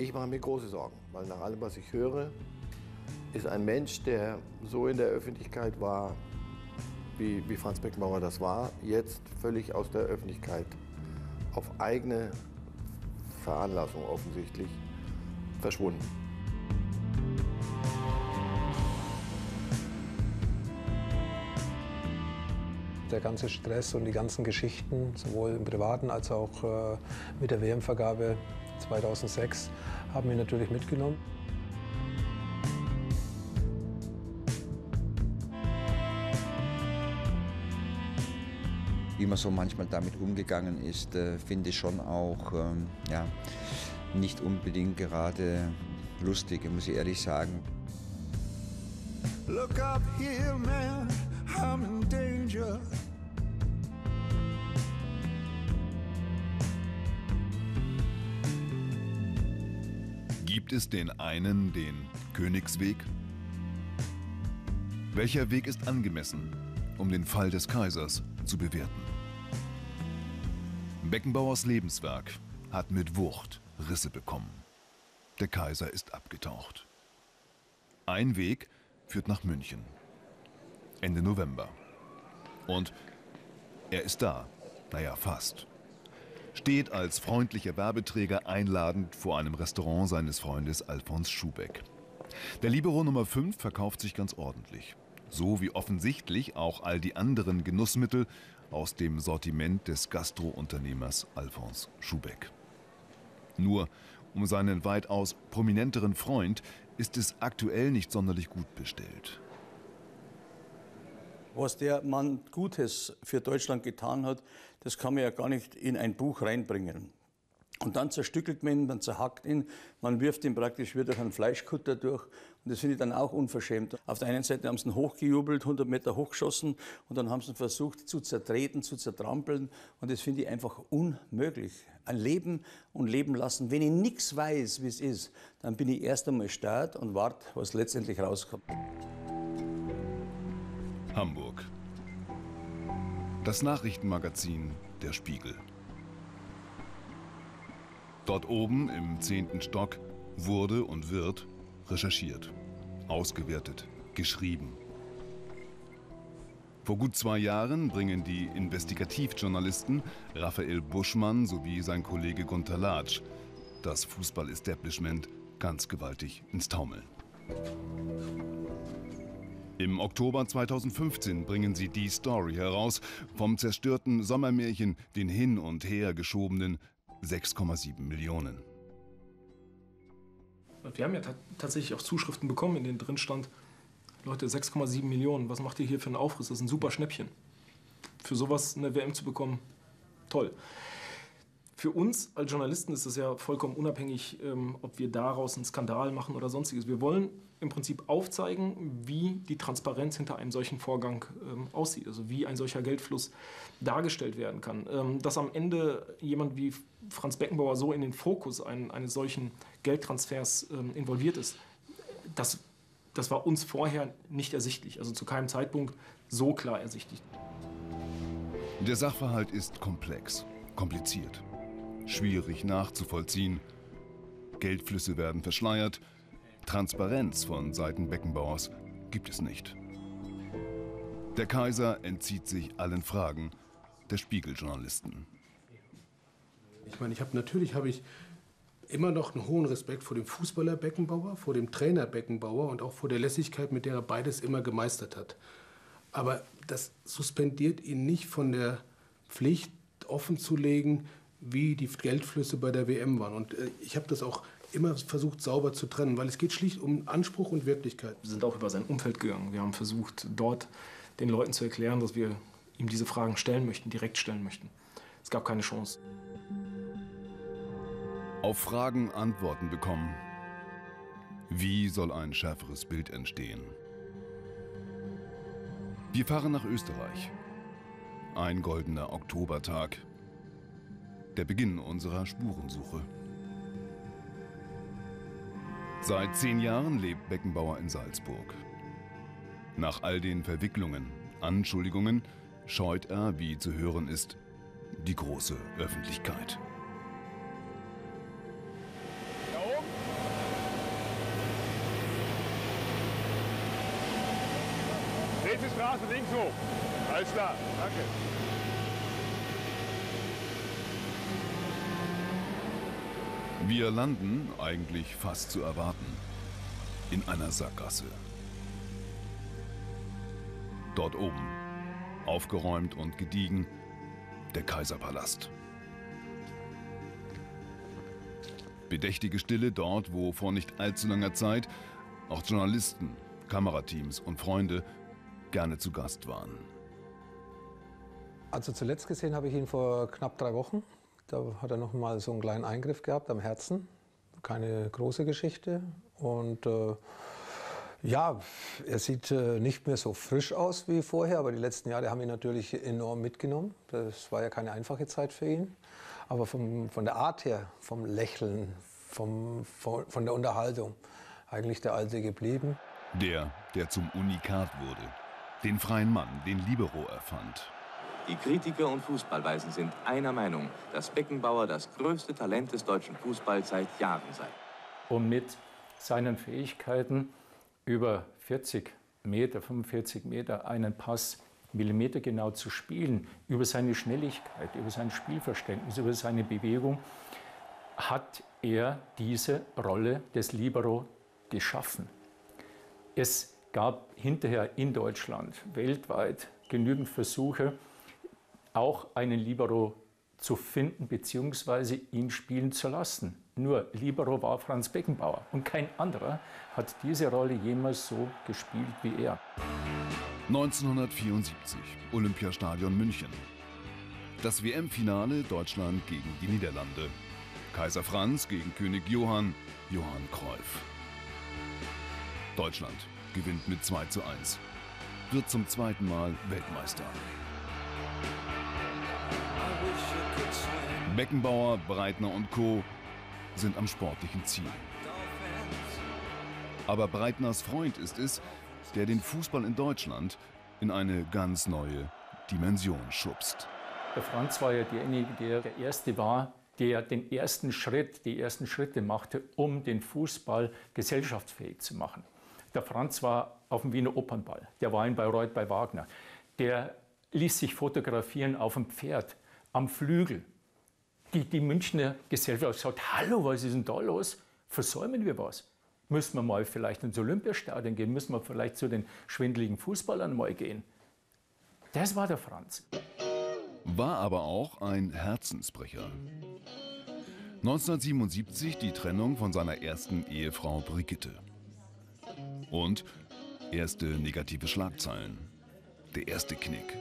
Ich mache mir große Sorgen, weil nach allem, was ich höre, ist ein Mensch, der so in der Öffentlichkeit war, wie Franz Beckenbauer das war, jetzt völlig aus der Öffentlichkeit auf eigene Veranlassung offensichtlich verschwunden. Der ganze Stress und die ganzen Geschichten, sowohl im Privaten als auch mit der WM-Vergabe 2006, haben wir natürlich mitgenommen. Wie man so manchmal damit umgegangen ist, finde ich schon auch ja, nicht unbedingt gerade lustig, muss ich ehrlich sagen. Look up here, man, I'm in danger. Gibt es den einen, den Königsweg? Welcher Weg ist angemessen, um den Fall des Kaisers zu bewerten? Beckenbauers Lebenswerk hat mit Wucht Risse bekommen. Der Kaiser ist abgetaucht. Ein Weg führt nach München. Ende November. Und er ist da. Naja, fast. Steht als freundlicher Werbeträger einladend vor einem Restaurant seines Freundes Alfons Schuhbeck. Der Libero Nummer 5 verkauft sich ganz ordentlich. So wie offensichtlich auch all die anderen Genussmittel aus dem Sortiment des Gastrounternehmers Alfons Schuhbeck. Nur um seinen weitaus prominenteren Freund ist es aktuell nicht sonderlich gut bestellt. Was der Mann Gutes für Deutschland getan hat, das kann man ja gar nicht in ein Buch reinbringen. Und dann zerstückelt man ihn, man zerhackt ihn, man wirft ihn praktisch wie durch einen Fleischkutter durch. Und das finde ich dann auch unverschämt. Auf der einen Seite haben sie ihn hochgejubelt, 100 Meter hochgeschossen, und dann haben sie ihn versucht zu zertreten, zu zertrampeln. Und das finde ich einfach unmöglich. Ein Leben und leben lassen. Wenn ich nichts weiß, wie es ist, dann bin ich erst einmal starr und warte, was letztendlich rauskommt. Hamburg. Das Nachrichtenmagazin Der Spiegel. Dort oben im 10. Stock wurde und wird recherchiert, ausgewertet, geschrieben. Vor gut 2 Jahren bringen die Investigativjournalisten Raphael Buschmann sowie sein Kollege Gunther Latsch das Fußball-Establishment ganz gewaltig ins Taumeln. Im Oktober 2015 bringen sie die Story heraus vom zerstörten Sommermärchen, den hin und her geschobenen 6,7 Millionen. Wir haben ja tatsächlich auch Zuschriften bekommen, in denen drin stand: Leute, 6,7 Millionen, was macht ihr hier für einen Aufriss? Das ist ein super Schnäppchen. Für sowas eine WM zu bekommen, toll. Für uns als Journalisten ist es ja vollkommen unabhängig, ob wir daraus einen Skandal machen oder sonstiges. Wir wollen im Prinzip aufzeigen, wie die Transparenz hinter einem solchen Vorgang aussieht, also wie ein solcher Geldfluss dargestellt werden kann. Dass am Ende jemand wie Franz Beckenbauer so in den Fokus eines solchen Geldtransfers involviert ist, das war uns vorher nicht ersichtlich, also zu keinem Zeitpunkt so klar ersichtlich. Der Sachverhalt ist komplex, kompliziert. Schwierig nachzuvollziehen. Geldflüsse werden verschleiert. Transparenz von Seiten Beckenbauers gibt es nicht. Der Kaiser entzieht sich allen Fragen der Spiegeljournalisten. Ich meine, natürlich habe ich immer noch einen hohen Respekt vor dem Fußballer Beckenbauer, vor dem Trainer Beckenbauer und auch vor der Lässigkeit, mit der er beides immer gemeistert hat. Aber das suspendiert ihn nicht von der Pflicht, offenzulegen, wie die Geldflüsse bei der WM waren. Und ich habe das auch immer versucht, sauber zu trennen, weil es geht schlicht um Anspruch und Wirklichkeit. Wir sind auch über sein Umfeld gegangen. Wir haben versucht, dort den Leuten zu erklären, dass wir ihm diese Fragen stellen möchten, direkt stellen möchten. Es gab keine Chance. Auf Fragen Antworten bekommen. Wie soll ein schärferes Bild entstehen? Wir fahren nach Österreich. Ein goldener Oktobertag. Der Beginn unserer Spurensuche. Seit 10 Jahren lebt Beckenbauer in Salzburg. Nach all den Verwicklungen, Anschuldigungen scheut er, wie zu hören ist, die große Öffentlichkeit. Da oben Nächste Straße, links hoch. Alles klar, danke. Wir landen, eigentlich fast zu erwarten, in einer Sackgasse. Dort oben, aufgeräumt und gediegen, der Kaiserpalast. Bedächtige Stille dort, wo vor nicht allzu langer Zeit auch Journalisten, Kamerateams und Freunde gerne zu Gast waren. Also zuletzt gesehen habe ich ihn vor knapp 3 Wochen. Da hat er noch mal so einen kleinen Eingriff gehabt am Herzen. Keine große Geschichte. Und ja, er sieht nicht mehr so frisch aus wie vorher. Aber die letzten Jahre haben ihn natürlich enorm mitgenommen. Das war ja keine einfache Zeit für ihn. Aber von der Art her, vom Lächeln, von der Unterhaltung, eigentlich der Alte geblieben. Der zum Unikat wurde. Den freien Mann, den Libero erfand. Die Kritiker und Fußballweisen sind einer Meinung, dass Beckenbauer das größte Talent des deutschen Fußballs seit Jahren sei. Und mit seinen Fähigkeiten über 40 Meter, 45 Meter einen Pass millimetergenau zu spielen, über seine Schnelligkeit, über sein Spielverständnis, über seine Bewegung, hat er diese Rolle des Libero geschaffen. Es gab hinterher in Deutschland, weltweit, genügend Versuche, auch einen Libero zu finden bzw. ihn spielen zu lassen. Nur Libero war Franz Beckenbauer und kein anderer hat diese Rolle jemals so gespielt wie er. 1974, Olympiastadion München. Das WM-Finale Deutschland gegen die Niederlande. Kaiser Franz gegen König Johann, Johann Cruyff. Deutschland gewinnt mit 2:1, wird zum zweiten Mal Weltmeister. Beckenbauer, Breitner und Co. sind am sportlichen Ziel. Aber Breitners Freund ist es, der den Fußball in Deutschland in eine ganz neue Dimension schubst. Der Franz war ja derjenige, der Erste war, der den ersten Schritt, die ersten Schritte machte, um den Fußball gesellschaftsfähig zu machen. Der Franz war auf dem Wiener Opernball, der war in Bayreuth bei Wagner. Der ließ sich fotografieren auf dem Pferd, am Flügel. Die Münchner Gesellschaft sagt, hallo, was ist denn da los? Versäumen wir was? Müssen wir mal vielleicht ins Olympiastadion gehen? Müssen wir vielleicht zu den schwindeligen Fußballern mal gehen? Das war der Franz. War aber auch ein Herzensbrecher. 1977 die Trennung von seiner ersten Ehefrau Brigitte. Und erste negative Schlagzeilen. Der erste Knick.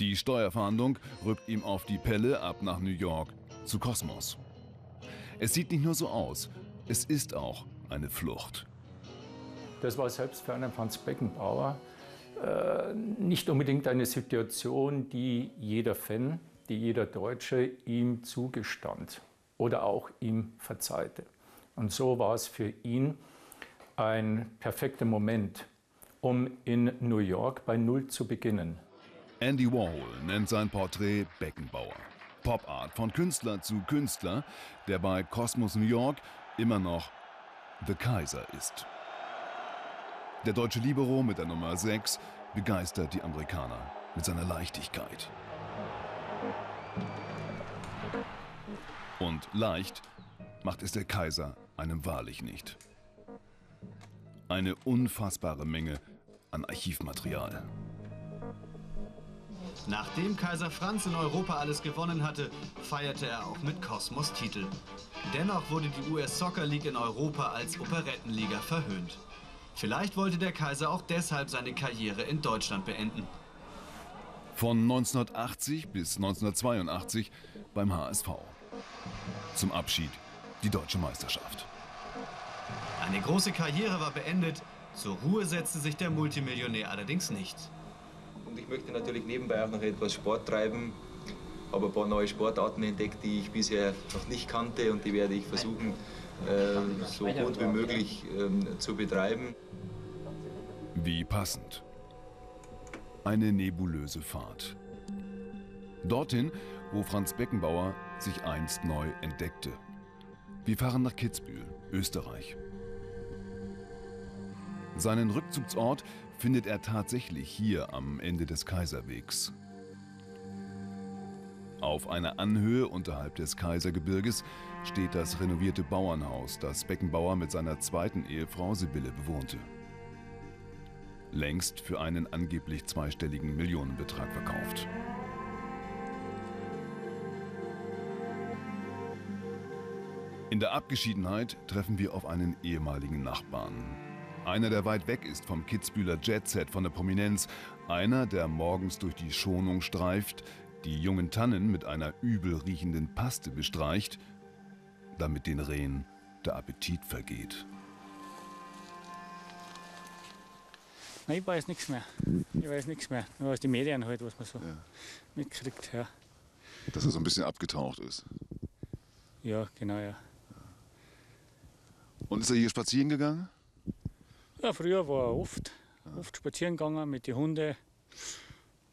Die Steuerfahndung rückt ihm auf die Pelle ab nach New York zu Kosmos. Es sieht nicht nur so aus, es ist auch eine Flucht. Das war selbst für einen Franz Beckenbauer nicht unbedingt eine Situation, die jeder Fan, die jeder Deutsche ihm zugestand oder auch ihm verzeihte. Und so war es für ihn ein perfekter Moment, um in New York bei Null zu beginnen. Andy Warhol nennt sein Porträt Beckenbauer. Pop-Art von Künstler zu Künstler, der bei Kosmos New York immer noch The Kaiser ist. Der deutsche Libero mit der Nummer 6 begeistert die Amerikaner mit seiner Leichtigkeit. Und leicht macht es der Kaiser einem wahrlich nicht. Eine unfassbare Menge an Archivmaterial. Nachdem Kaiser Franz in Europa alles gewonnen hatte, feierte er auch mit Kosmos Titel. Dennoch wurde die US Soccer League in Europa als Operettenliga verhöhnt. Vielleicht wollte der Kaiser auch deshalb seine Karriere in Deutschland beenden. Von 1980 bis 1982 beim HSV. Zum Abschied die deutsche Meisterschaft. Eine große Karriere war beendet, zur Ruhe setzte sich der Multimillionär allerdings nicht. Und ich möchte natürlich nebenbei auch noch etwas Sport treiben. Habe ein paar neue Sportarten entdeckt, die ich bisher noch nicht kannte und die werde ich versuchen, so gut wie möglich zu betreiben. Wie passend. Eine nebulöse Fahrt. Dorthin, wo Franz Beckenbauer sich einst neu entdeckte. Wir fahren nach Kitzbühel, Österreich. Seinen Rückzugsort findet er tatsächlich hier am Ende des Kaiserwegs. Auf einer Anhöhe unterhalb des Kaisergebirges steht das renovierte Bauernhaus, das Beckenbauer mit seiner zweiten Ehefrau Sibylle bewohnte. Längst für einen angeblich zweistelligen Millionenbetrag verkauft. In der Abgeschiedenheit treffen wir auf einen ehemaligen Nachbarn. Einer, der weit weg ist vom Kitzbüheler Jetset, von der Prominenz. Einer, der morgens durch die Schonung streift, die jungen Tannen mit einer übel riechenden Paste bestreicht, damit den Rehen der Appetit vergeht. Ich weiß nichts mehr. Ich weiß nichts mehr. Nur aus den Medien halt, was man so mitkriegt. Ja. Dass er so ein bisschen abgetaucht ist. Ja, genau, ja. Und ist er hier spazieren gegangen? Ja, früher war er oft spazieren gegangen mit den Hunden.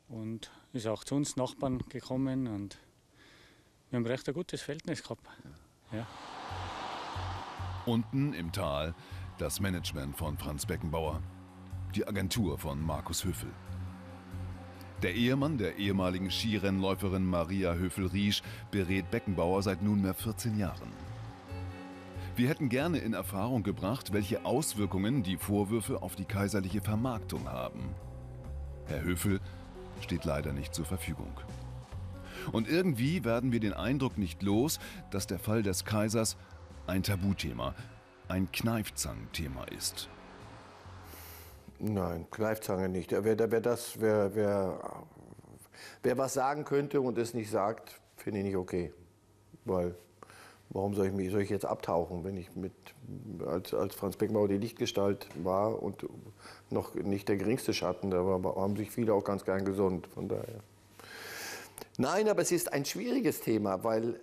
Und ist auch zu uns Nachbarn gekommen. Und wir haben recht ein gutes Verhältnis gehabt. Ja. Ja. Unten im Tal das Management von Franz Beckenbauer. Die Agentur von Markus Höffel. Der Ehemann der ehemaligen Skirennläuferin Maria Höfl-Riesch berät Beckenbauer seit nunmehr 14 Jahren. Wir hätten gerne in Erfahrung gebracht, welche Auswirkungen die Vorwürfe auf die kaiserliche Vermarktung haben. Herr Höffel steht leider nicht zur Verfügung. Und irgendwie werden wir den Eindruck nicht los, dass der Fall des Kaisers ein Tabuthema, ein Kneifzangenthema ist. Nein, Kneifzange nicht. Wer was sagen könnte und es nicht sagt, finde ich nicht okay. Weil, warum soll ich jetzt abtauchen, wenn ich als Franz Beckenbauer die Lichtgestalt war und noch nicht der geringste Schatten, da haben sich viele auch ganz gern gesund, von daher. Nein, aber es ist ein schwieriges Thema, weil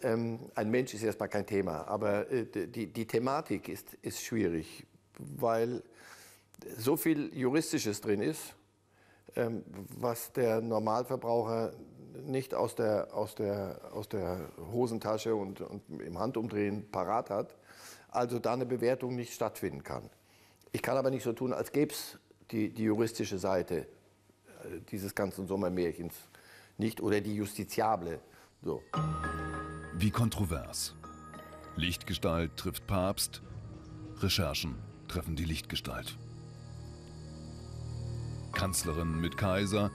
ein Mensch ist erstmal kein Thema, aber die Thematik ist schwierig, weil so viel Juristisches drin ist, was der Normalverbraucher nicht aus der Hosentasche und im Handumdrehen parat hat, also da eine Bewertung nicht stattfinden kann. Ich kann aber nicht so tun, als gäbe es die juristische Seite dieses ganzen Sommermärchens nicht oder die Justiziable. So. Wie kontrovers. Lichtgestalt trifft Papst, Recherchen treffen die Lichtgestalt. Kanzlerin mit Kaiser,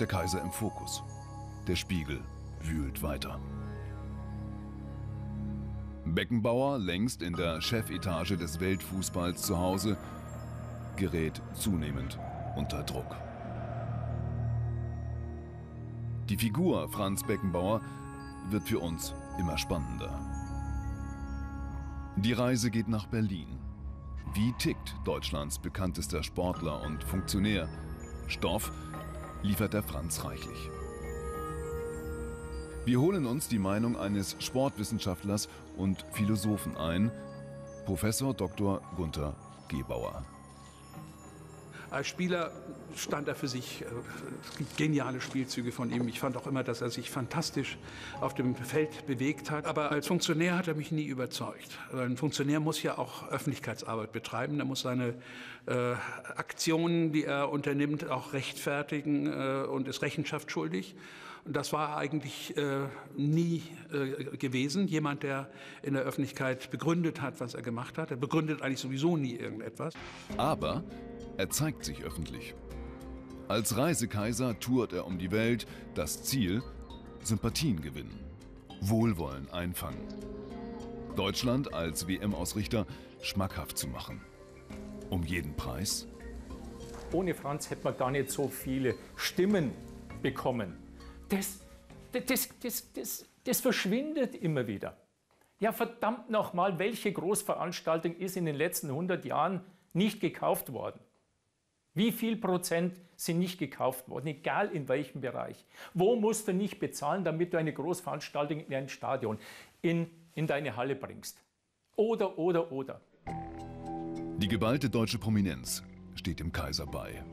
der Kaiser im Fokus. Der Spiegel wühlt weiter. Beckenbauer, längst in der Chefetage des Weltfußballs zu Hause, gerät zunehmend unter Druck. Die Figur Franz Beckenbauer wird für uns immer spannender. Die Reise geht nach Berlin. Wie tickt Deutschlands bekanntester Sportler und Funktionär? Stoff liefert der Franz reichlich. Wir holen uns die Meinung eines Sportwissenschaftlers und Philosophen ein, Professor Dr. Gunther Gebauer. Als Spieler stand er für sich. Es gibt geniale Spielzüge von ihm. Ich fand auch immer, dass er sich fantastisch auf dem Feld bewegt hat. Aber als Funktionär hat er mich nie überzeugt. Ein Funktionär muss ja auch Öffentlichkeitsarbeit betreiben. Er muss seine Aktionen, die er unternimmt, auch rechtfertigen und ist Rechenschaft schuldig. Und das war eigentlich nie gewesen. Jemand, der in der Öffentlichkeit begründet hat, was er gemacht hat. Er begründet eigentlich sowieso nie irgendetwas. Aber er zeigt sich öffentlich. Als Reisekaiser tourt er um die Welt. Das Ziel: Sympathien gewinnen, Wohlwollen einfangen, Deutschland als WM-Ausrichter schmackhaft zu machen. Um jeden Preis. Ohne Franz hätte man gar nicht so viele Stimmen bekommen. Das verschwindet immer wieder. Ja, verdammt nochmal, welche Großveranstaltung ist in den letzten 100 Jahren nicht gekauft worden? Wie viel Prozent sind nicht gekauft worden, egal in welchem Bereich? Wo musst du nicht bezahlen, damit du eine Großveranstaltung in ein Stadion, in deine Halle bringst? Oder. Die geballte deutsche Prominenz steht dem Kaiser bei.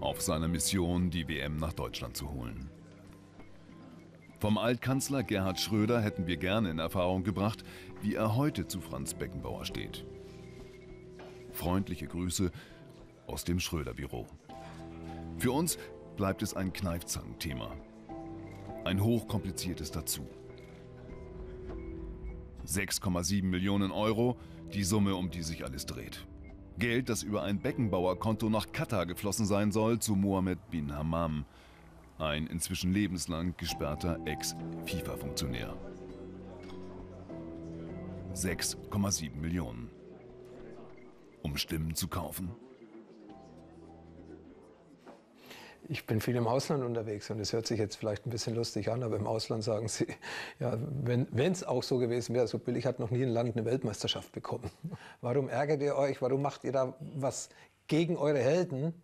Auf seiner Mission, die WM nach Deutschland zu holen. Vom Altkanzler Gerhard Schröder hätten wir gerne in Erfahrung gebracht, wie er heute zu Franz Beckenbauer steht. Freundliche Grüße aus dem Schröder-Büro. Für uns bleibt es ein Kneifzangenthema. Ein hochkompliziertes dazu. 6,7 Millionen Euro, die Summe, um die sich alles dreht. Geld, das über ein Beckenbauer-Konto nach Katar geflossen sein soll, zu Mohammed bin Hammam, ein inzwischen lebenslang gesperrter Ex-FIFA-Funktionär. 6,7 Millionen. Um Stimmen zu kaufen? Ich bin viel im Ausland unterwegs und es hört sich jetzt vielleicht ein bisschen lustig an, aber im Ausland sagen sie, ja, wenn es auch so gewesen wäre, so billig hat noch nie ein Land eine Weltmeisterschaft bekommen. Warum ärgert ihr euch? Warum macht ihr da was gegen eure Helden?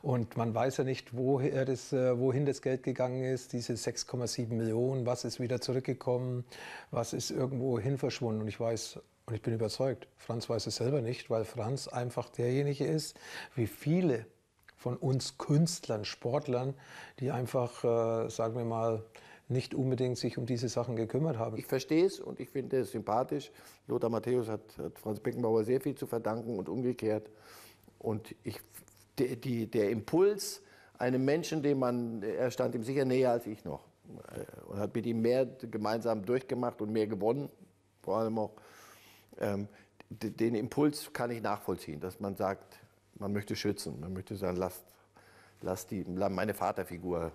Und man weiß ja nicht, wohin das Geld gegangen ist, diese 6,7 Millionen, was ist wieder zurückgekommen, was ist irgendwo hin verschwunden. Und ich weiß, und ich bin überzeugt, Franz weiß es selber nicht, weil Franz einfach derjenige ist, wie viele von uns Künstlern, Sportlern, die einfach, sagen wir mal, nicht unbedingt sich um diese Sachen gekümmert haben. Ich verstehe es und ich finde es sympathisch. Lothar Matthäus hat Franz Beckenbauer sehr viel zu verdanken und umgekehrt. Und der Impuls einem Menschen, dem man, er stand ihm sicher näher als ich noch und hat mit ihm mehr gemeinsam durchgemacht und mehr gewonnen, vor allem auch. Den Impuls kann ich nachvollziehen, dass man sagt, man möchte schützen, man möchte sagen, lasst meine Vaterfigur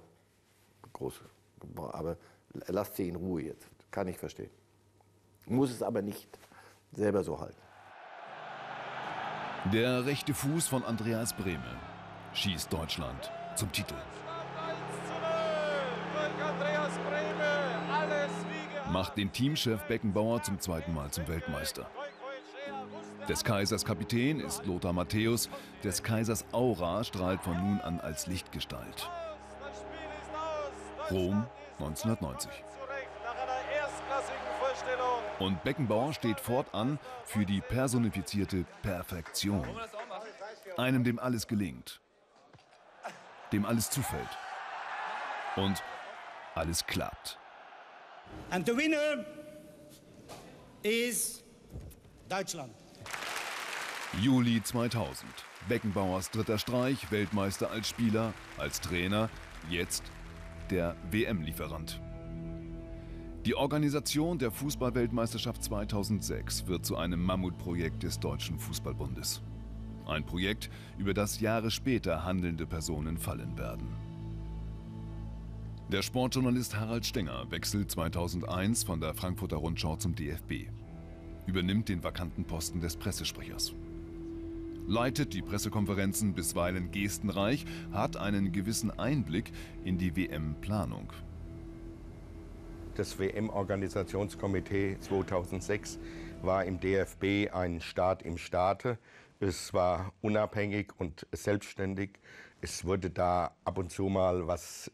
groß, aber lasst sie in Ruhe jetzt. Kann ich verstehen. Muss es aber nicht selber so halten. Der rechte Fuß von Andreas Brehme schießt Deutschland zum Titel. Macht den Teamchef Beckenbauer zum zweiten Mal zum Weltmeister. Des Kaisers Kapitän ist Lothar Matthäus. Des Kaisers Aura strahlt von nun an als Lichtgestalt. Rom 1990. Und Beckenbauer steht fortan für die personifizierte Perfektion. Einem, dem alles gelingt. Dem alles zufällt. Und alles klappt. And the winner is Deutschland. Juli 2000. Beckenbauers dritter Streich, Weltmeister als Spieler, als Trainer, jetzt der WM-Lieferant. Die Organisation der Fußball-Weltmeisterschaft 2006 wird zu einem Mammutprojekt des Deutschen Fußballbundes. Ein Projekt, über das Jahre später handelnde Personen fallen werden. Der Sportjournalist Harald Stenger wechselt 2001 von der Frankfurter Rundschau zum DFB, übernimmt den vakanten Posten des Pressesprechers, leitet die Pressekonferenzen bisweilen gestenreich, hat einen gewissen Einblick in die WM-Planung. Das WM-Organisationskomitee 2006 war im DFB ein Staat im Staate. Es war unabhängig und selbstständig. Es wurde da ab und zu mal was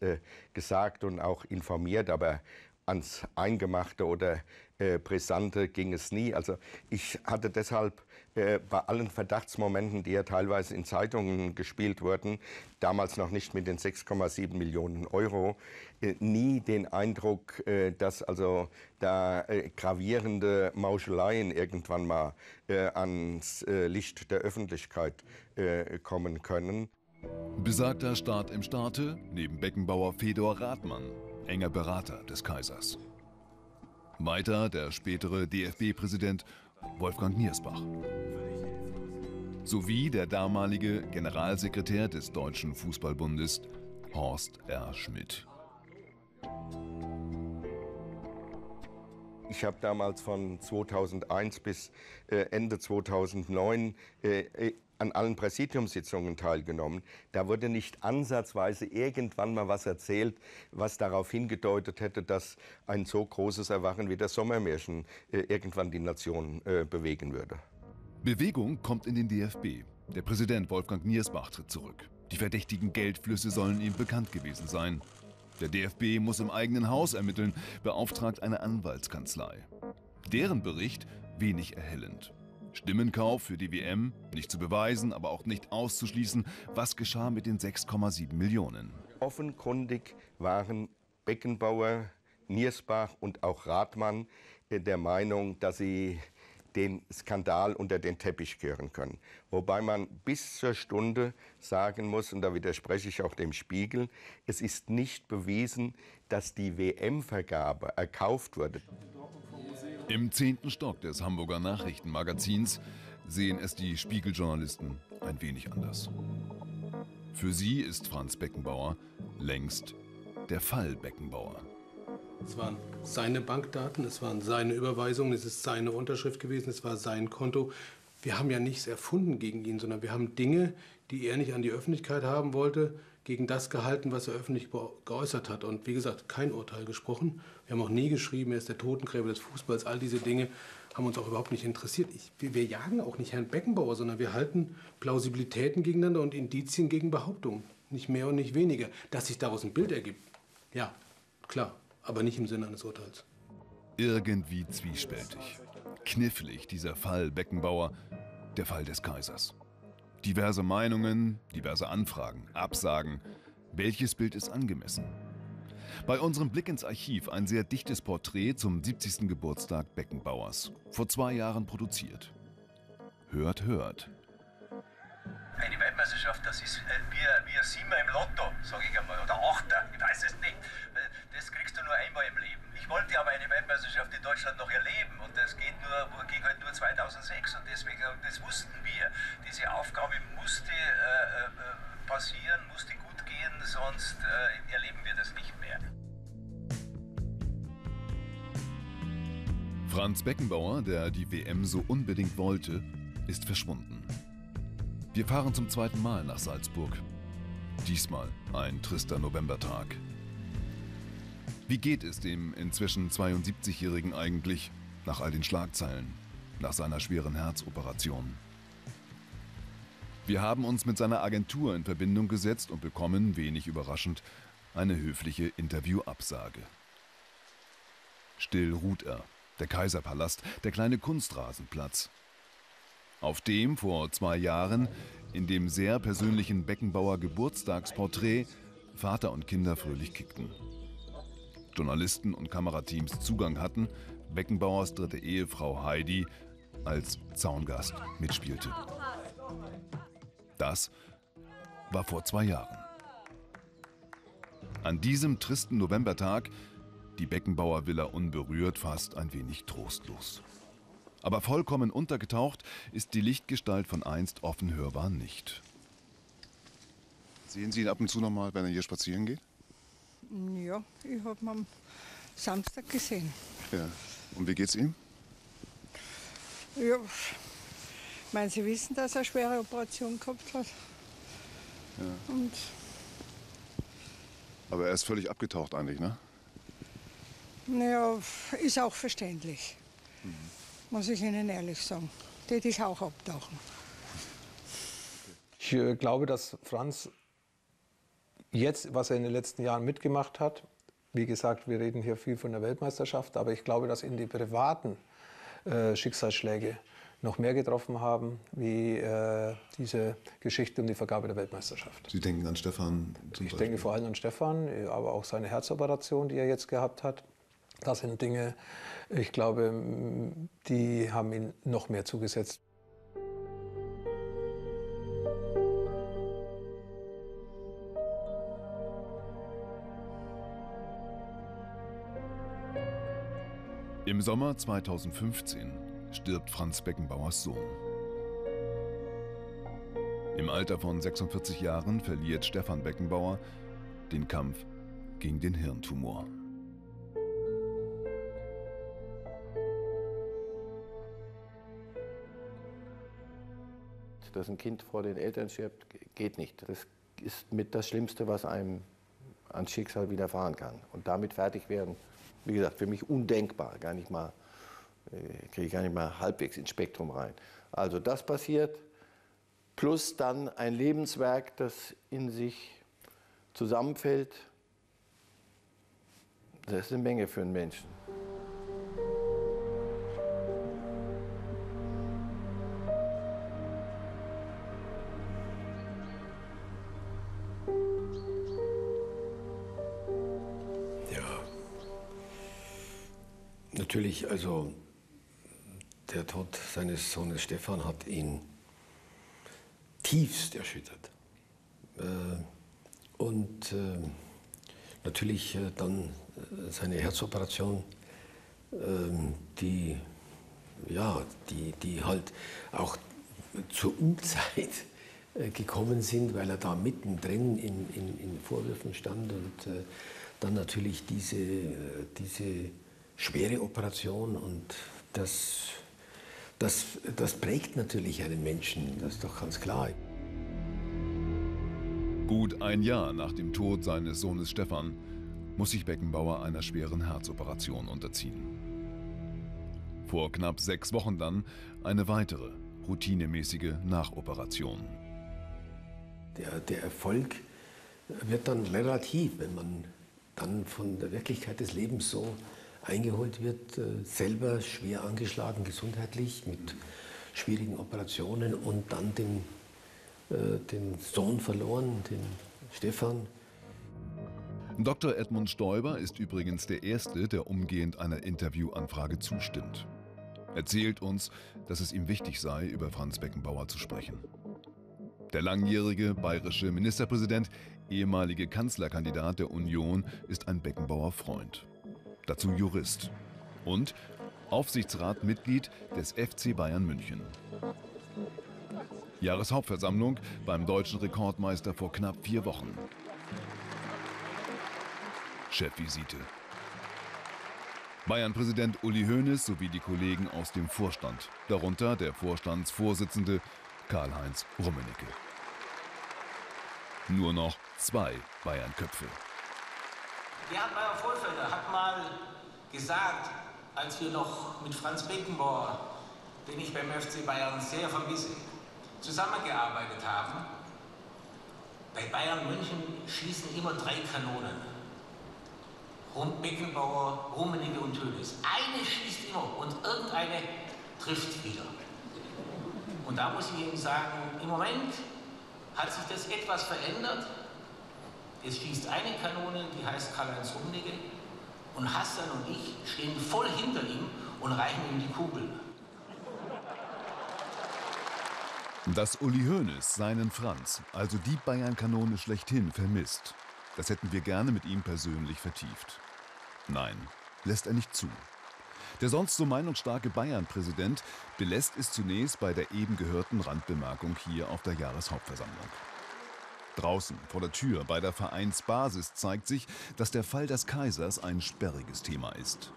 gesagt und auch informiert, aber ans Eingemachte oder Brisante ging es nie. Also ich hatte deshalb bei allen Verdachtsmomenten, die ja teilweise in Zeitungen gespielt wurden, damals noch nicht mit den 6,7 Millionen Euro, nie den Eindruck, dass also da gravierende Mauscheleien irgendwann mal ans Licht der Öffentlichkeit kommen können. Besagter Staat im Staate, neben Beckenbauer Fedor Radmann, enger Berater des Kaisers. Weiter der spätere DFB-Präsident Wolfgang Niersbach. Sowie der damalige Generalsekretär des Deutschen Fußballbundes Horst R. Schmidt. Ich habe damals von 2001 bis Ende 2009 an allen Präsidiumssitzungen teilgenommen. Da wurde nicht ansatzweise irgendwann mal was erzählt, was darauf hingedeutet hätte, dass ein so großes Erwachen wie das Sommermärchen irgendwann die Nation bewegen würde. Bewegung kommt in den DFB. Der Präsident Wolfgang Niersbach tritt zurück. Die verdächtigen Geldflüsse sollen ihm bekannt gewesen sein. Der DFB muss im eigenen Haus ermitteln, beauftragt eine Anwaltskanzlei. Deren Bericht wenig erhellend. Stimmenkauf für die WM, nicht zu beweisen, aber auch nicht auszuschließen. Was geschah mit den 6,7 Millionen? Offenkundig waren Beckenbauer, Niersbach und auch Radmann der Meinung, dass sie den Skandal unter den Teppich kehren können. Wobei man bis zur Stunde sagen muss, und da widerspreche ich auch dem Spiegel, es ist nicht bewiesen, dass die WM-Vergabe erkauft wurde. Im 10. Stock des Hamburger Nachrichtenmagazins sehen es die Spiegeljournalisten ein wenig anders. Für sie ist Franz Beckenbauer längst der Fall Beckenbauer. Es waren seine Bankdaten, es waren seine Überweisungen, es ist seine Unterschrift gewesen, es war sein Konto. Wir haben ja nichts erfunden gegen ihn, sondern wir haben Dinge, die er nicht an die Öffentlichkeit haben wollte, gegen das gehalten, was er öffentlich geäußert hat. Und wie gesagt, kein Urteil gesprochen. Wir haben auch nie geschrieben, er ist der Totengräber des Fußballs. All diese Dinge haben uns auch überhaupt nicht interessiert. Wir jagen auch nicht Herrn Beckenbauer, sondern wir halten Plausibilitäten gegeneinander und Indizien gegen Behauptungen. Nicht mehr und nicht weniger. Dass sich daraus ein Bild ergibt, ja, klar, aber nicht im Sinne eines Urteils. Irgendwie zwiespältig, knifflig dieser Fall Beckenbauer, der Fall des Kaisers. Diverse Meinungen, diverse Anfragen, Absagen. Welches Bild ist angemessen? Bei unserem Blick ins Archiv ein sehr dichtes Porträt zum 70. Geburtstag Beckenbauers. Vor 2 Jahren produziert. Hört, hört. Eine Weltmeisterschaft, das ist wie Siemer im Lotto, sage ich einmal, oder Achter, ich weiß es nicht. Das kriegst du nur einmal im Leben. Ich wollte aber eine Weltmeisterschaft in Deutschland noch erleben und das ging halt nur 2006 und deswegen, das wussten wir. Diese Aufgabe musste passieren, musste gut gehen, sonst erleben wir das nicht mehr. Franz Beckenbauer, der die WM so unbedingt wollte, ist verschwunden. Wir fahren zum 2. Mal nach Salzburg. Diesmal ein trister Novembertag. Wie geht es dem inzwischen 72-Jährigen eigentlich nach all den Schlagzeilen, nach seiner schweren Herzoperation? Wir haben uns mit seiner Agentur in Verbindung gesetzt und bekommen, wenig überraschend, eine höfliche Interviewabsage. Still ruht er, der Kaiserpalast, der kleine Kunstrasenplatz. Auf dem vor 2 Jahren, in dem sehr persönlichen Beckenbauer Geburtstagsporträt, Vater und Kinder fröhlich kickten. Journalisten und Kamerateams Zugang hatten, Beckenbauers dritte Ehefrau Heidi als Zaungast mitspielte. Das war vor 2 Jahren. An diesem tristen Novembertag, die Beckenbauer Villa unberührt, fast ein wenig trostlos. Aber vollkommen untergetaucht ist die Lichtgestalt von einst offen hörbar nicht. Sehen Sie ihn ab und zu noch mal, wenn er hier spazieren geht? Ja, ich habe ihn am Samstag gesehen. Ja. Und wie geht's ihm? Ja, ich meine, Sie wissen, dass er eine schwere Operation gehabt hat. Ja. Und aber er ist völlig abgetaucht eigentlich, ne? Naja, ist auch verständlich. Mhm. Muss ich Ihnen ehrlich sagen, tät ich auch abtauchen. Ich glaube, dass Franz jetzt, was er in den letzten Jahren mitgemacht hat, wie gesagt, wir reden hier viel von der Weltmeisterschaft, aber ich glaube, dass ihn die privaten Schicksalsschläge noch mehr getroffen haben, wie diese Geschichte um die Vergabe der Weltmeisterschaft. Sie denken an Stefan zum Beispiel? Ich denke vor allem an Stefan, aber auch seine Herzoperation, die er jetzt gehabt hat. Das sind Dinge, ich glaube, die haben ihn noch mehr zugesetzt. Im Sommer 2015 stirbt Franz Beckenbauers Sohn. Im Alter von 46 Jahren verliert Stefan Beckenbauer den Kampf gegen den Hirntumor. Dass ein Kind vor den Eltern stirbt, geht nicht. Das ist mit das Schlimmste, was einem an Schicksal widerfahren kann. Und damit fertig werden, wie gesagt, für mich undenkbar. Gar nicht mal, kriege ich gar nicht mal halbwegs ins Spektrum rein. Also das passiert, plus dann ein Lebenswerk, das in sich zusammenfällt. Das ist eine Menge für einen Menschen. Natürlich, also Der Tod seines Sohnes Stefan hat ihn tiefst erschüttert. Und natürlich dann seine Herzoperation, die halt auch zur Unzeit gekommen sind, weil er da mittendrin in Vorwürfen stand. Und dann natürlich diese schwere Operation. Und das prägt natürlich einen Menschen, das ist doch ganz klar. Gut ein Jahr nach dem Tod seines Sohnes Stefan muss sich Beckenbauer einer schweren Herzoperation unterziehen. Vor knapp 6 Wochen dann eine weitere routinemäßige Nachoperation. Der Erfolg wird dann relativ, wenn man dann von der Wirklichkeit des Lebens so eingeholt wird, selber schwer angeschlagen gesundheitlich mit schwierigen Operationen und dann den Sohn verloren, den Stefan. Dr. Edmund Stoiber ist übrigens der Erste, der umgehend einer Interviewanfrage zustimmt. Erzählt uns, dass es ihm wichtig sei, über Franz Beckenbauer zu sprechen. Der langjährige bayerische Ministerpräsident, ehemalige Kanzlerkandidat der Union, ist ein Beckenbauer-Freund. Dazu Jurist und Aufsichtsratmitglied des FC Bayern München. Jahreshauptversammlung beim deutschen Rekordmeister vor knapp 4 Wochen. Chefvisite. Bayern-Präsident Uli Hoeneß sowie die Kollegen aus dem Vorstand, darunter der Vorstandsvorsitzende Karl-Heinz Rummenigge. Nur noch 2 Bayern-Köpfe. Gerhard Schröder hat mal gesagt, als wir noch mit Franz Beckenbauer, den ich beim FC Bayern sehr vermisse, zusammengearbeitet haben, bei Bayern München schießen immer 3 Kanonen. Beckenbauer, Rummenigge und Hoeneß. Eine schießt immer und irgendeine trifft wieder. Und da muss ich ihm sagen, im Moment hat sich das etwas verändert. Es schießt eine Kanone, die heißt Karl-Heinz Rummenigge. Und Hassan und ich stehen voll hinter ihm und reichen ihm die Kugel. Dass Uli Hoeneß seinen Franz, also die Bayern-Kanone schlechthin, vermisst, das hätten wir gerne mit ihm persönlich vertieft. Nein, lässt er nicht zu. Der sonst so meinungsstarke Bayern-Präsident belässt es zunächst bei der eben gehörten Randbemerkung hier auf der Jahreshauptversammlung. Draußen, vor der Tür, bei der Vereinsbasis zeigt sich, dass der Fall des Kaisers ein sperriges Thema ist.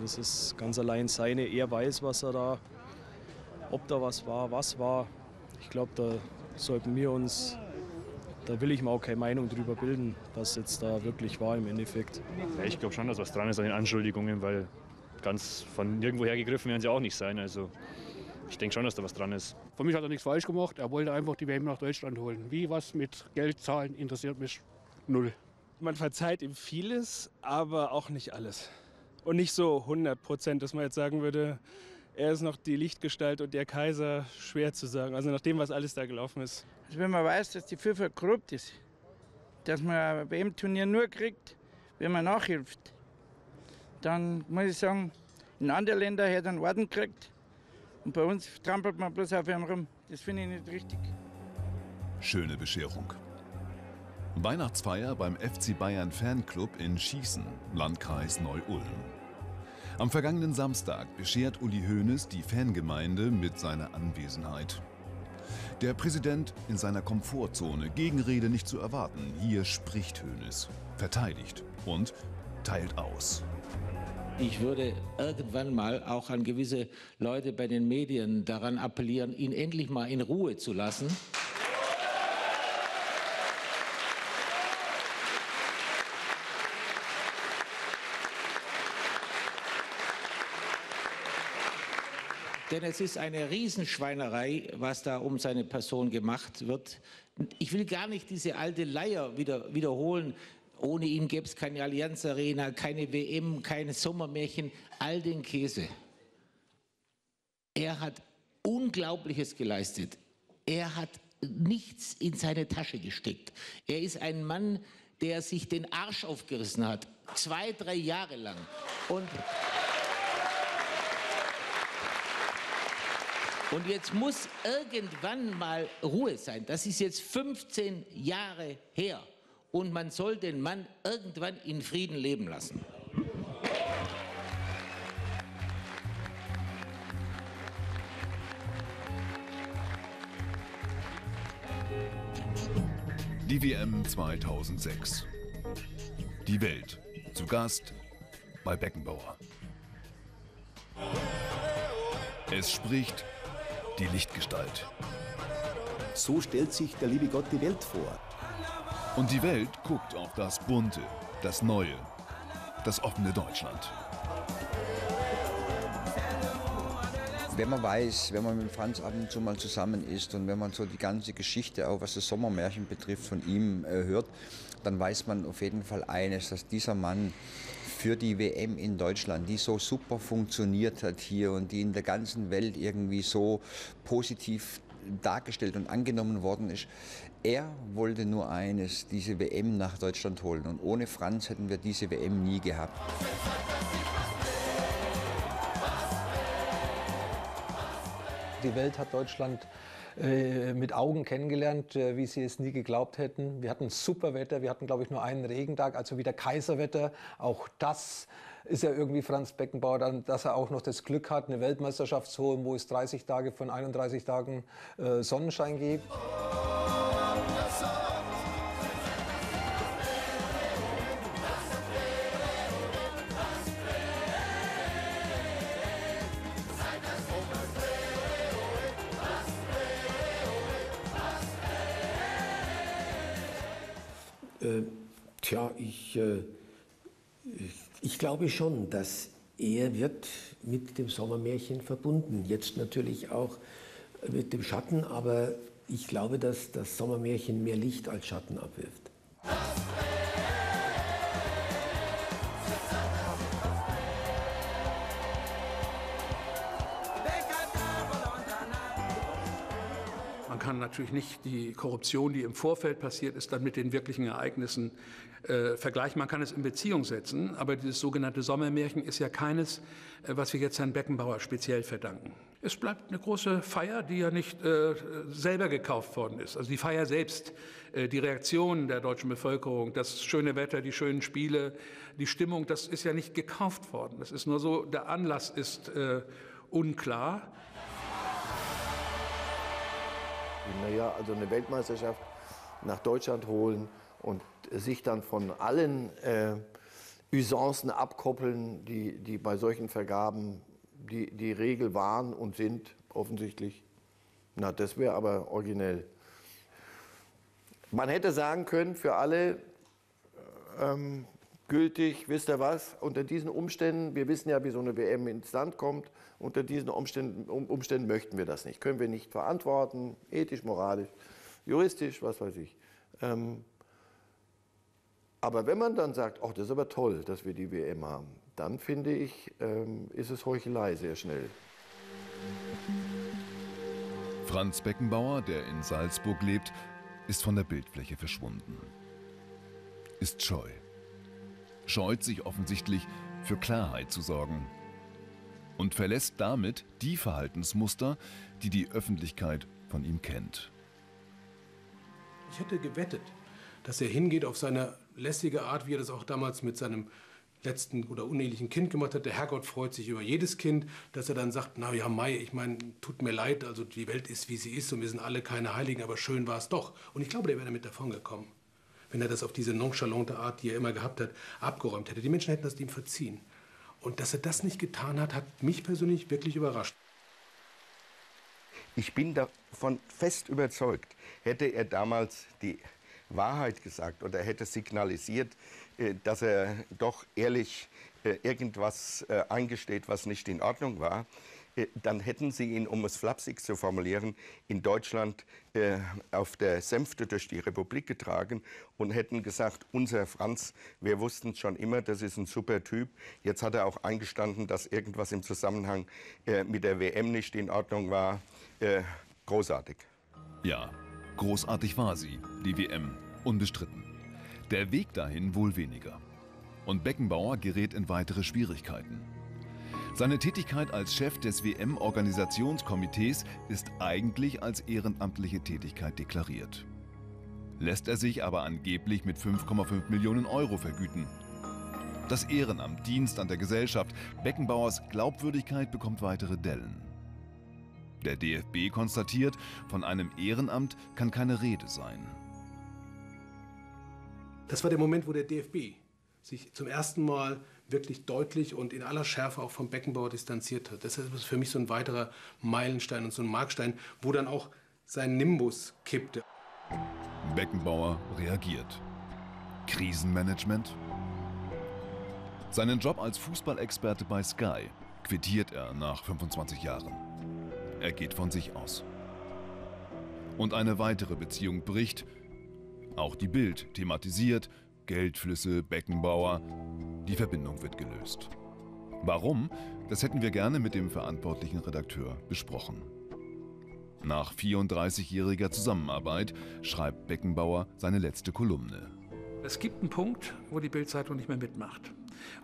Das ist ganz allein seine. Er weiß, was er da, ob da was war, was war. Ich glaube, da sollten wir uns... Da will ich mir auch keine Meinung drüber bilden, was jetzt da wirklich war im Endeffekt. Ja, ich glaube schon, dass was dran ist an den Anschuldigungen, weil ganz von nirgendwo hergegriffen werden sie auch nicht sein. Also ich denke schon, dass da was dran ist. Von mir hat er nichts falsch gemacht. Er wollte einfach die WM nach Deutschland holen. Wie was mit Geld zahlen interessiert mich null. Man verzeiht ihm vieles, aber auch nicht alles. Und nicht so 100%, dass man jetzt sagen würde, er ist noch die Lichtgestalt und der Kaiser, schwer zu sagen. Also nach dem, was alles da gelaufen ist. Also wenn man weiß, dass die FIFA korrupt ist, dass man ein WM-Turnier nur kriegt, wenn man nachhilft, dann muss ich sagen, in anderen Ländern hätte er einen Orden gekriegt. Und bei uns trampelt man bloß auf ihn rum. Das finde ich nicht richtig. Schöne Bescherung. Weihnachtsfeier beim FC Bayern Fanclub in Schießen, Landkreis Neu-Ulm. Am vergangenen Samstag beschert Uli Hoeneß die Fangemeinde mit seiner Anwesenheit. Der Präsident in seiner Komfortzone, Gegenrede nicht zu erwarten. Hier spricht Hoeneß, verteidigt und teilt aus. Ich würde irgendwann mal auch an gewisse Leute bei den Medien daran appellieren, ihn endlich mal in Ruhe zu lassen. Denn es ist eine Riesenschweinerei, was da um seine Person gemacht wird. Ich will gar nicht diese alte Leier wiederholen. Ohne ihn gäbe es keine Allianz Arena, keine WM, keine Sommermärchen, all den Käse. Er hat Unglaubliches geleistet. Er hat nichts in seine Tasche gesteckt. Er ist ein Mann, der sich den Arsch aufgerissen hat, 2, 3 Jahre lang. Und Und jetzt muss irgendwann mal Ruhe sein. Das ist jetzt 15 Jahre her. Und man soll den Mann irgendwann in Frieden leben lassen. Die WM 2006. Die Welt zu Gast bei Beckenbauer. Es spricht die Lichtgestalt. So stellt sich der liebe Gott die Welt vor. Und die Welt guckt auf das Bunte, das Neue, das offene Deutschland. Wenn man weiß, wenn man mit Franz ab und zu mal zusammen ist und wenn man so die ganze Geschichte, auch was das Sommermärchen betrifft, von ihm hört, dann weiß man auf jeden Fall eines, dass dieser Mann für die WM in Deutschland, die so super funktioniert hat hier und die in der ganzen Welt irgendwie so positiv dargestellt und angenommen worden ist. Er wollte nur eines, diese WM nach Deutschland holen. Und ohne Franz hätten wir diese WM nie gehabt. Die Welt hat Deutschland mit Augen kennengelernt, wie sie es nie geglaubt hätten. Wir hatten super Wetter, wir hatten, glaube ich, nur einen Regentag, also wieder Kaiserwetter. Auch das ist ja irgendwie Franz Beckenbauer, dass er auch noch das Glück hat, eine Weltmeisterschaft zu holen, wo es 30 Tage von 31 Tagen Sonnenschein gibt. Tja, ich glaube schon, dass er wird mit dem Sommermärchen verbunden. Jetzt natürlich auch mit dem Schatten, aber ich glaube, dass das Sommermärchen mehr Licht als Schatten abwirft. Kann natürlich nicht die Korruption, die im Vorfeld passiert ist, dann mit den wirklichen Ereignissen vergleichen. Man kann es in Beziehung setzen, aber dieses sogenannte Sommermärchen ist ja keines, was wir jetzt Herrn Beckenbauer speziell verdanken. Es bleibt eine große Feier, die ja nicht selber gekauft worden ist. Also die Feier selbst, die Reaktion der deutschen Bevölkerung, das schöne Wetter, die schönen Spiele, die Stimmung, das ist ja nicht gekauft worden. Das ist nur so, der Anlass ist unklar. Naja, also eine Weltmeisterschaft nach Deutschland holen und sich dann von allen Usancen abkoppeln, die bei solchen Vergaben die Regel waren und sind, offensichtlich. Na, das wäre aber originell. Man hätte sagen können, für alle gültig, wisst ihr was, unter diesen Umständen, wir wissen ja, wie so eine WM ins Land kommt, unter diesen Umständen möchten wir das nicht, können wir nicht verantworten, ethisch, moralisch, juristisch, was weiß ich. Aber wenn man dann sagt, ach, das ist aber toll, dass wir die WM haben, dann finde ich, ist es Heuchelei sehr schnell. Franz Beckenbauer, der in Salzburg lebt, ist von der Bildfläche verschwunden, ist scheu. Scheut sich offensichtlich, für Klarheit zu sorgen und verlässt damit die Verhaltensmuster, die die Öffentlichkeit von ihm kennt. Ich hätte gewettet, dass er hingeht auf seine lässige Art, wie er das auch damals mit seinem letzten oder unehelichen Kind gemacht hat. Der Herrgott freut sich über jedes Kind, dass er dann sagt, na ja, Mai, ich meine, tut mir leid, also die Welt ist, wie sie ist und wir sind alle keine Heiligen, aber schön war es doch. Und ich glaube, der wäre damit davongekommen, wenn er das auf diese nonchalante Art, die er immer gehabt hat, abgeräumt hätte. Die Menschen hätten das ihm verziehen. Und dass er das nicht getan hat, hat mich persönlich wirklich überrascht. Ich bin davon fest überzeugt, hätte er damals die Wahrheit gesagt oder hätte signalisiert, dass er doch ehrlich irgendwas eingesteht, was nicht in Ordnung war, dann hätten sie ihn, um es flapsig zu formulieren, in Deutschland auf der Sänfte durch die Republik getragen und hätten gesagt, unser Franz, wir wussten es schon immer, das ist ein super Typ. Jetzt hat er auch eingestanden, dass irgendwas im Zusammenhang mit der WM nicht in Ordnung war. Großartig. Ja, großartig war sie, die WM, unbestritten. Der Weg dahin wohl weniger. Und Beckenbauer gerät in weitere Schwierigkeiten. Seine Tätigkeit als Chef des WM-Organisationskomitees ist eigentlich als ehrenamtliche Tätigkeit deklariert. Lässt er sich aber angeblich mit 5,5 Millionen Euro vergüten. Das Ehrenamt, Dienst an der Gesellschaft, Beckenbauers Glaubwürdigkeit bekommt weitere Dellen. Der DFB konstatiert, von einem Ehrenamt kann keine Rede sein. Das war der Moment, wo der DFB sich zum ersten Mal wirklich deutlich und in aller Schärfe auch vom Beckenbauer distanziert hat. Das ist für mich so ein weiterer Meilenstein und so ein Markstein, wo dann auch sein Nimbus kippte. Beckenbauer reagiert. Krisenmanagement? Seinen Job als Fußballexperte bei Sky quittiert er nach 25 Jahren. Er geht von sich aus. Und eine weitere Beziehung bricht. Auch die Bild thematisiert Geldflüsse, Beckenbauer. Die Verbindung wird gelöst. Warum? Das hätten wir gerne mit dem verantwortlichen Redakteur besprochen. Nach 34-jähriger Zusammenarbeit schreibt Beckenbauer seine letzte Kolumne. Es gibt einen Punkt, wo die Bild-Zeitung nicht mehr mitmacht.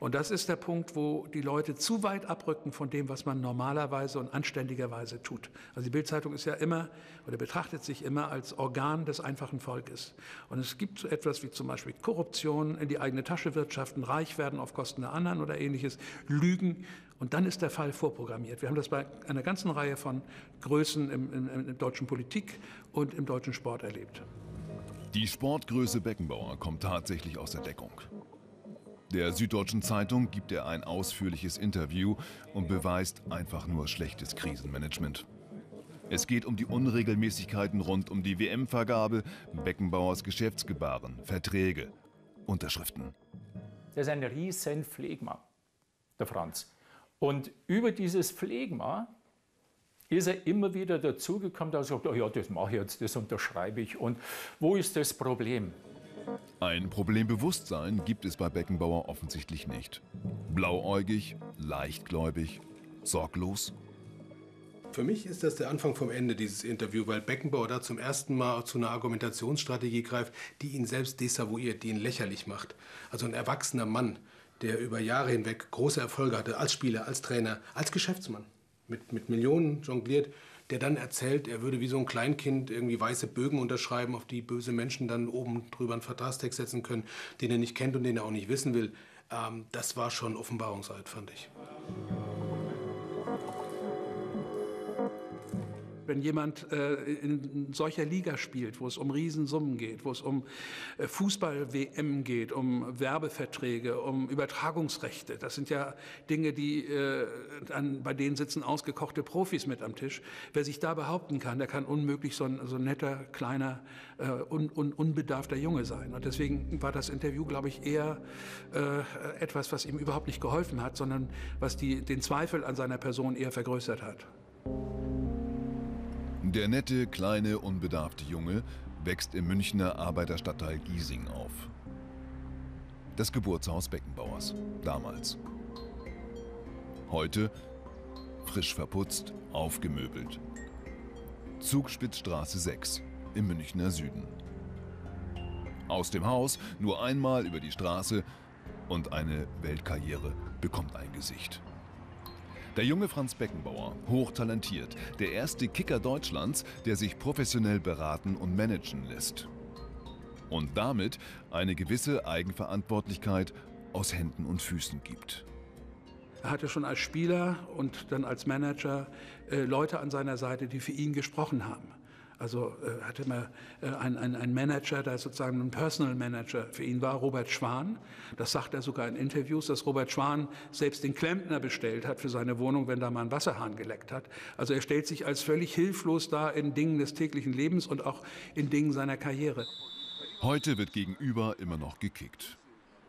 Und das ist der Punkt, wo die Leute zu weit abrücken von dem, was man normalerweise und anständigerweise tut. Also die Bild-Zeitung ist ja immer oder betrachtet sich immer als Organ des einfachen Volkes. Und es gibt so etwas wie zum Beispiel Korruption, in die eigene Tasche wirtschaften, reich werden auf Kosten der anderen oder ähnliches, Lügen. Und dann ist der Fall vorprogrammiert. Wir haben das bei einer ganzen Reihe von Größen in der deutschen Politik und im deutschen Sport erlebt. Die Sportgröße Beckenbauer kommt tatsächlich aus der Deckung. Der Süddeutschen Zeitung gibt er ein ausführliches Interview und beweist einfach nur schlechtes Krisenmanagement. Es geht um die Unregelmäßigkeiten rund um die WM-Vergabe, Beckenbauers Geschäftsgebaren, Verträge, Unterschriften. Das ist ein riesen Phlegma, der Franz. Und über dieses Phlegma ist er immer wieder dazugekommen, dass er sagt, oh ja, das mache ich jetzt, das unterschreibe ich. Und wo ist das Problem? Ein Problembewusstsein gibt es bei Beckenbauer offensichtlich nicht. Blauäugig, leichtgläubig, sorglos. Für mich ist das der Anfang vom Ende, dieses Interview, weil Beckenbauer da zum ersten Mal zu einer Argumentationsstrategie greift, die ihn selbst desavouiert, die ihn lächerlich macht. Also ein erwachsener Mann, der über Jahre hinweg große Erfolge hatte als Spieler, als Trainer, als Geschäftsmann, mit Millionen jongliert, der dann erzählt, er würde wie so ein Kleinkind irgendwie weiße Bögen unterschreiben, auf die böse Menschen dann oben drüber einen Vertragstext setzen können, den er nicht kennt und den er auch nicht wissen will. Das war schon Offenbarungseid, fand ich. Wenn jemand in solcher Liga spielt, wo es um Riesensummen geht, wo es um Fußball-WM geht, um Werbeverträge, um Übertragungsrechte, das sind ja Dinge, die bei denen sitzen ausgekochte Profis mit am Tisch. Wer sich da behaupten kann, der kann unmöglich so ein netter, kleiner, unbedarfter Junge sein. Und deswegen war das Interview, glaube ich, eher etwas, was ihm überhaupt nicht geholfen hat, sondern was den Zweifel an seiner Person eher vergrößert hat. Der nette, kleine, unbedarfte Junge wächst im Münchner Arbeiterstadtteil Giesing auf. Das Geburtshaus Beckenbauers, damals. Heute frisch verputzt, aufgemöbelt. Zugspitzstraße 6 im Münchner Süden. Aus dem Haus nur einmal über die Straße und eine Weltkarriere bekommt ein Gesicht. Der junge Franz Beckenbauer, hochtalentiert, der erste Kicker Deutschlands, der sich professionell beraten und managen lässt. Und damit eine gewisse Eigenverantwortlichkeit aus Händen und Füßen gibt. Er hatte schon als Spieler und dann als Manager Leute an seiner Seite, die für ihn gesprochen haben. Also hatte man einen Manager, der sozusagen ein Personal Manager für ihn war, Robert Schwan. Das sagt er sogar in Interviews, dass Robert Schwan selbst den Klempner bestellt hat für seine Wohnung, wenn da mal ein Wasserhahn geleckt hat. Also er stellt sich als völlig hilflos dar in Dingen des täglichen Lebens und auch in Dingen seiner Karriere. Heute wird gegenüber immer noch gekickt.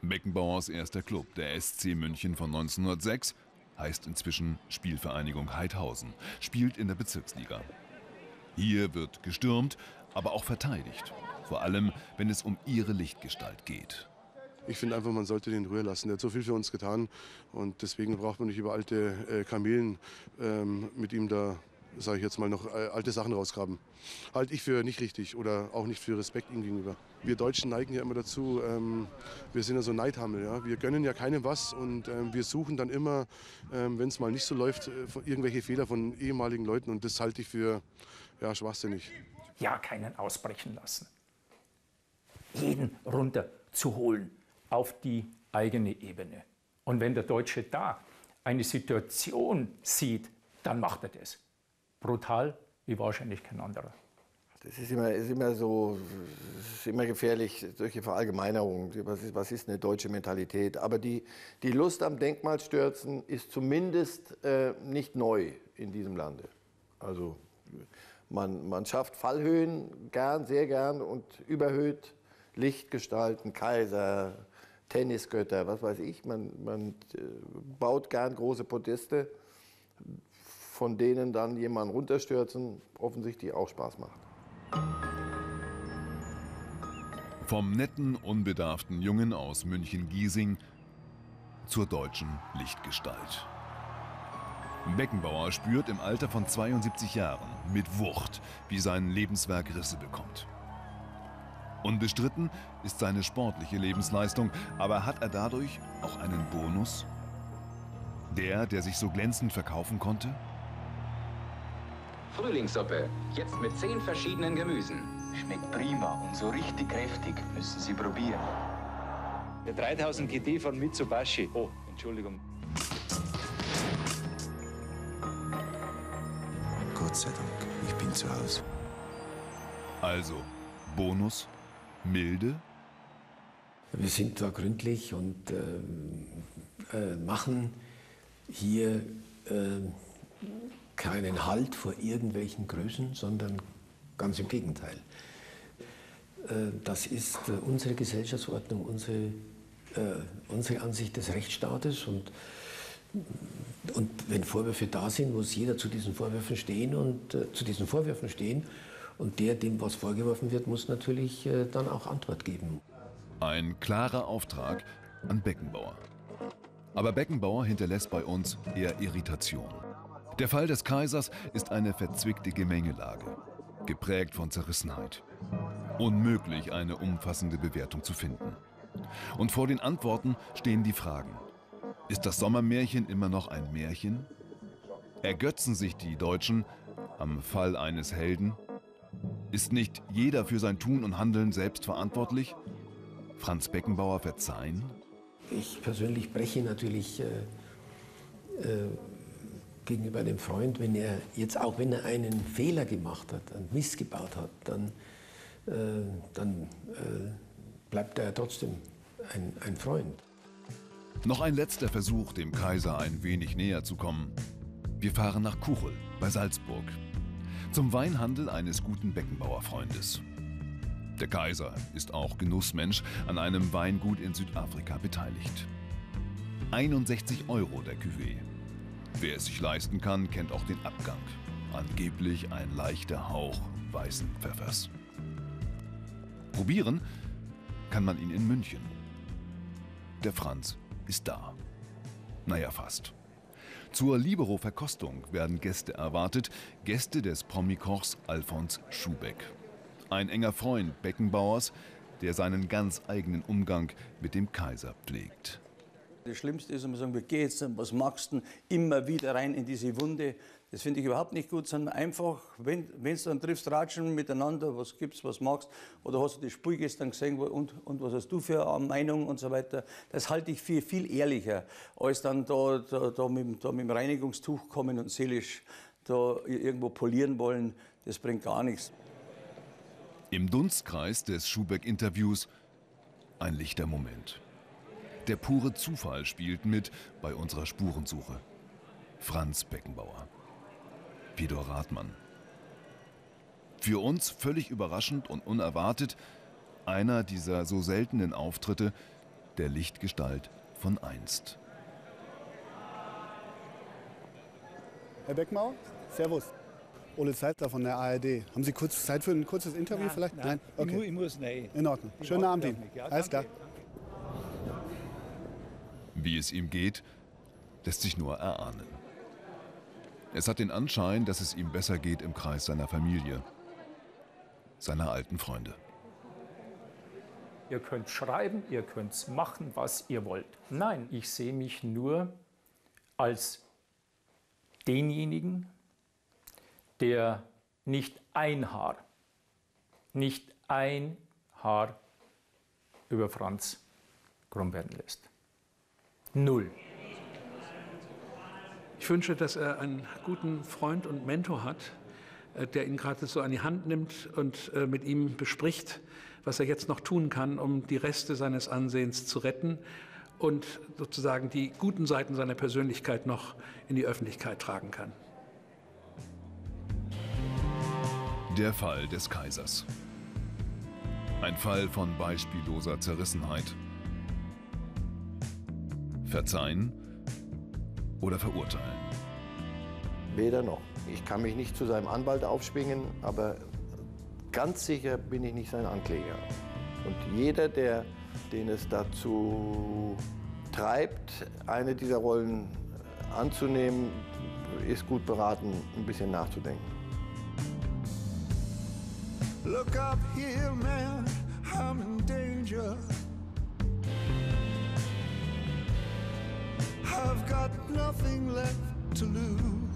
Beckenbauers erster Club, der SC München von 1906, heißt inzwischen Spielvereinigung Heidhausen, spielt in der Bezirksliga. Hier wird gestürmt, aber auch verteidigt. Vor allem, wenn es um ihre Lichtgestalt geht. Ich finde einfach, man sollte den in Ruhe lassen. Der hat so viel für uns getan. Und deswegen braucht man nicht über alte Kamelen mit ihm da sage ich jetzt mal, noch alte Sachen rausgraben. Halte ich für nicht richtig oder auch nicht für Respekt ihm gegenüber. Wir Deutschen neigen ja immer dazu, wir sind ja so Neidhammel, ja? Wir gönnen ja keinem was und wir suchen dann immer, wenn es mal nicht so läuft, irgendwelche Fehler von ehemaligen Leuten und das halte ich für ja, schwachsinnig. Ja, keinen ausbrechen lassen. Jeden runterzuholen auf die eigene Ebene. Und wenn der Deutsche da eine Situation sieht, dann macht er das. Brutal wie wahrscheinlich kein anderer. Das ist immer gefährlich, solche Verallgemeinerungen. Was ist eine deutsche Mentalität? Aber die Lust am Denkmal stürzen ist zumindest nicht neu in diesem Lande. Also man schafft Fallhöhen gern, sehr gern und überhöht Lichtgestalten, Kaiser, Tennisgötter, was weiß ich. Man baut gern große Podeste, von denen dann jemand runterstürzen, offensichtlich auch Spaß macht. Vom netten, unbedarften Jungen aus München-Giesing zur deutschen Lichtgestalt. Beckenbauer spürt im Alter von 72 Jahren mit Wucht, wie sein Lebenswerk Risse bekommt. Unbestritten ist seine sportliche Lebensleistung, aber hat er dadurch auch einen Bonus? Der sich so glänzend verkaufen konnte? Frühlingssuppe, jetzt mit 10 verschiedenen Gemüsen. Schmeckt prima und so richtig kräftig, müssen Sie probieren. Der 3000 GT von Mitsubashi. Oh, Entschuldigung. Gott sei Dank, ich bin zu Hause. Also, Bonus, milde? Wir sind da gründlich und machen hier keinen Halt vor irgendwelchen Größen, sondern ganz im Gegenteil. Das ist unsere Gesellschaftsordnung, unsere Ansicht des Rechtsstaates. Und wenn Vorwürfe da sind, muss jeder zu diesen Vorwürfen stehen und der, dem was vorgeworfen wird, muss natürlich dann auch Antwort geben. Ein klarer Auftrag an Beckenbauer. Aber Beckenbauer hinterlässt bei uns eher Irritation. Der Fall des Kaisers ist eine verzwickte Gemengelage, geprägt von Zerrissenheit. Unmöglich, eine umfassende Bewertung zu finden. Und vor den Antworten stehen die Fragen. Ist das Sommermärchen immer noch ein Märchen? Ergötzen sich die Deutschen am Fall eines Helden? Ist nicht jeder für sein Tun und Handeln selbst verantwortlich? Franz Beckenbauer verzeihen? Ich persönlich breche natürlich gegenüber dem Freund, wenn er jetzt, auch wenn er einen Fehler gemacht hat, einen Mist gebaut hat, dann bleibt er trotzdem ein Freund. Noch ein letzter Versuch, dem Kaiser ein wenig näher zu kommen. Wir fahren nach Kuchel bei Salzburg zum Weinhandel eines guten Beckenbauer-Freundes. Der Kaiser ist auch Genussmensch, an einem Weingut in Südafrika beteiligt. 61 € der Cuvée. Wer es sich leisten kann, kennt auch den Abgang. Angeblich ein leichter Hauch weißen Pfeffers. Probieren kann man ihn in München. Der Franz ist da. Naja, fast. Zur Libero-Verkostung werden Gäste erwartet. Gäste des Promikochs Alfons Schuhbeck. Ein enger Freund Beckenbauers, der seinen ganz eigenen Umgang mit dem Kaiser pflegt. Das Schlimmste ist, wenn man sagt, wie geht's denn, was machst du denn, immer wieder rein in diese Wunde. Das finde ich überhaupt nicht gut, sondern einfach, wenn du dann triffst, ratschen miteinander, was gibt's, was magst. Oder hast du das Spiel gestern gesehen und was hast du für eine Meinung und so weiter. Das halte ich für viel ehrlicher, als dann da mit dem Reinigungstuch kommen und seelisch da irgendwo polieren wollen. Das bringt gar nichts. Im Dunstkreis des Schuhbeck-Interviews ein lichter Moment. Der pure Zufall spielt mit bei unserer Spurensuche. Franz Beckenbauer. Fedor Radmann. Für uns völlig überraschend und unerwartet einer dieser so seltenen Auftritte der Lichtgestalt von einst. Herr Beckenbauer, servus. Ole Zeitler von der ARD. Haben Sie kurz Zeit für ein kurzes Interview vielleicht? Nein, okay. Ich muss nein. In Ordnung. Schönen Abend Ihnen. Ja, alles klar. Wie es ihm geht, lässt sich nur erahnen. Es hat den Anschein, dass es ihm besser geht im Kreis seiner Familie, seiner alten Freunde. Ihr könnt schreiben, ihr könnt machen, was ihr wollt. Nein, ich sehe mich nur als denjenigen, der nicht ein Haar über Franz krumm werden lässt. Null. Ich wünsche, dass er einen guten Freund und Mentor hat, der ihn gerade so an die Hand nimmt und mit ihm bespricht, was er jetzt noch tun kann, um die Reste seines Ansehens zu retten und sozusagen die guten Seiten seiner Persönlichkeit noch in die Öffentlichkeit tragen kann. Der Fall des Kaisers. Ein Fall von beispielloser Zerrissenheit. Verzeihen oder verurteilen? Weder noch. Ich kann mich nicht zu seinem Anwalt aufschwingen, aber ganz sicher bin ich nicht sein Ankläger. Und jeder, den es dazu treibt, eine dieser Rollen anzunehmen, ist gut beraten, ein bisschen nachzudenken. Look up here, man, I'm in danger. I've got nothing left to lose.